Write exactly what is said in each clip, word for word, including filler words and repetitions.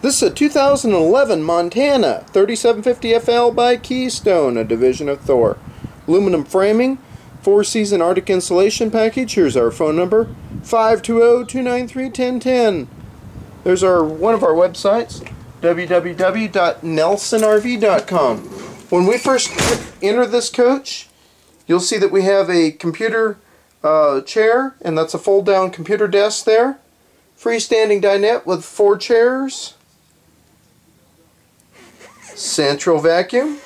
This is a two thousand eleven Montana thirty-seven fifty F L by Keystone, a division of Thor. Aluminum framing, four-season Arctic insulation package. Here's our phone number, five two zero, two nine three, one zero one zero. There's our one of our websites, w w w dot nelson r v dot com. When we first enter this coach, you'll see that we have a computer uh, chair, and that's a fold-down computer desk there. Freestanding dinette with four chairs. Central vacuum.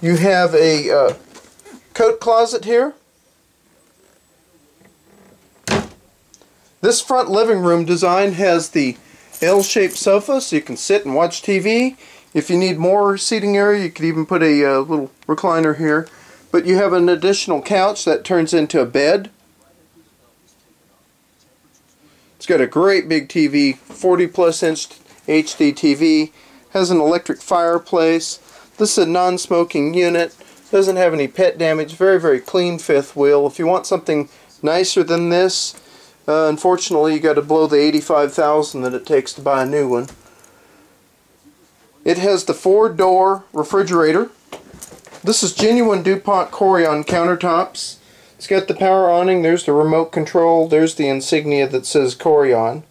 You have a uh, coat closet here. This front living room design has the L-shaped sofa, so you can sit and watch T V. If you need more seating area, you could even put a uh, little recliner here. But you have an additional couch that turns into a bed. It's got a great big T V, forty plus inch H D T V. Has an electric fireplace. This is a non-smoking unit. Doesn't have any pet damage. Very, very clean fifth wheel. If you want something nicer than this, uh, unfortunately, you got to blow the eighty-five thousand dollars that it takes to buy a new one. It has the four-door refrigerator. This is genuine DuPont Corian countertops. It's got the power awning. There's the remote control. There's the insignia that says Corian.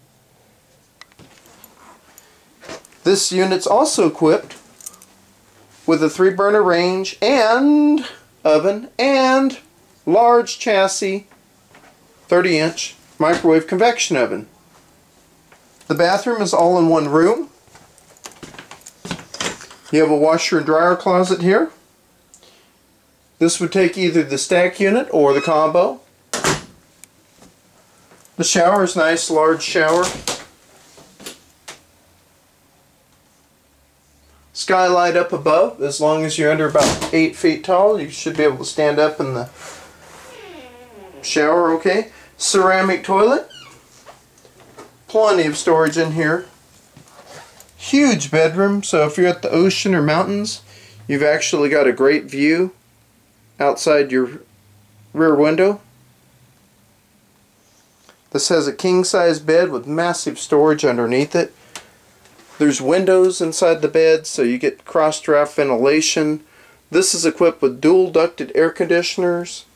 This unit's also equipped with a three burner range and oven and large chassis thirty inch microwave convection oven. The bathroom is all in one room. You have a washer and dryer closet here. This would take either the stack unit or the combo. The shower is nice, large shower. Skylight up above. As long as you're under about eight feet tall, you should be able to stand up in the shower okay. Ceramic toilet. Plenty of storage in here. Huge bedroom, so if you're at the ocean or mountains, you've actually got a great view outside your rear window. This has a king-size bed with massive storage underneath it. There's windows inside the bed, so you get cross-draft ventilation. This is equipped with dual-ducted air conditioners.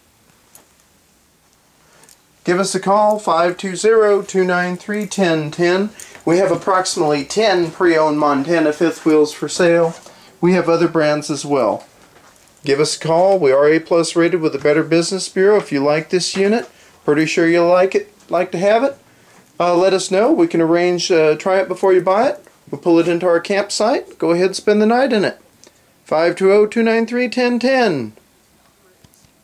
Give us a call, five two zero, two nine three, one zero one zero. We have approximately ten pre-owned Montana fifth wheels for sale. We have other brands as well. Give us a call. We are A plus rated with the Better Business Bureau. If you like this unit, pretty sure you'll like it, like to have it. Uh, let us know. We can arrange uh, try it before you buy it. We'll pull it into our campsite. Go ahead and spend the night in it. five two zero, two nine three, one zero one zero.